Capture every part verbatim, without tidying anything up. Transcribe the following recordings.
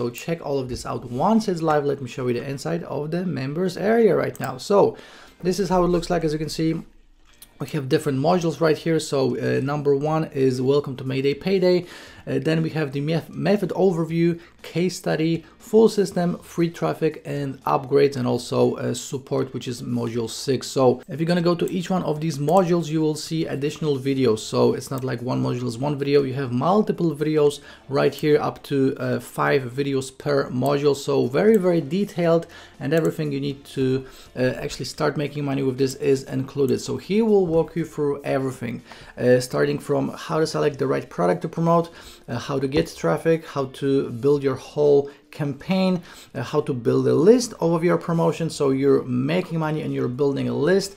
So check all of this out once it's live. Let me show you the inside of the members area right now. So this is how it looks like. As you can see, we have different modules right here. So uh, number one is welcome to Mayday Payday. Uh, then we have the me method overview, case study, full system, free traffic and upgrades, and also uh, support, which is module six. So if you're going to go to each one of these modules, you will see additional videos. So it's not like one module is one video. You have multiple videos right here, up to uh, five videos per module. So very, very detailed, and everything you need to uh, actually start making money with this is included. So he will walk you through everything, uh, starting from how to select the right product to promote, Uh, how to get traffic, how to build your whole campaign, uh, how to build a list of your promotions. So you're making money and you're building a list.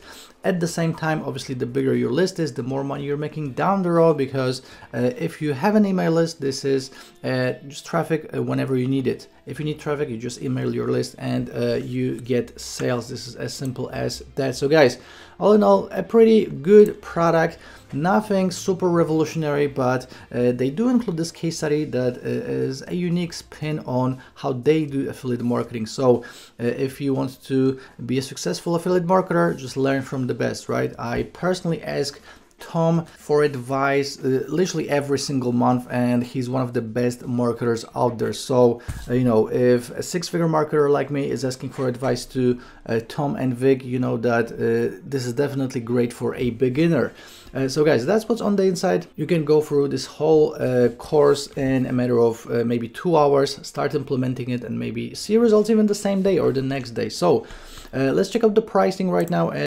At the same time, obviously, the bigger your list is, the more money you're making down the road, because uh, if you have an email list, this is uh, just traffic uh, whenever you need it. If you need traffic, you just email your list and uh, you get sales. This is as simple as that. So guys, all in all, a pretty good product. Nothing super revolutionary, but uh, they do include this case study that uh, is a unique spin on how they do affiliate marketing. So uh, if you want to be a successful affiliate marketer, just learn from the best, right? I personally ask Tom for advice uh, literally every single month, and he's one of the best marketers out there. So uh, you know, if a six-figure marketer like me is asking for advice to uh, Tom and Vic, you know that uh, this is definitely great for a beginner. Uh, so guys, that's what's on the inside. You can go through this whole uh, course in a matter of uh, maybe two hours, start implementing it, and maybe see results even the same day or the next day. So uh, let's check out the pricing right now.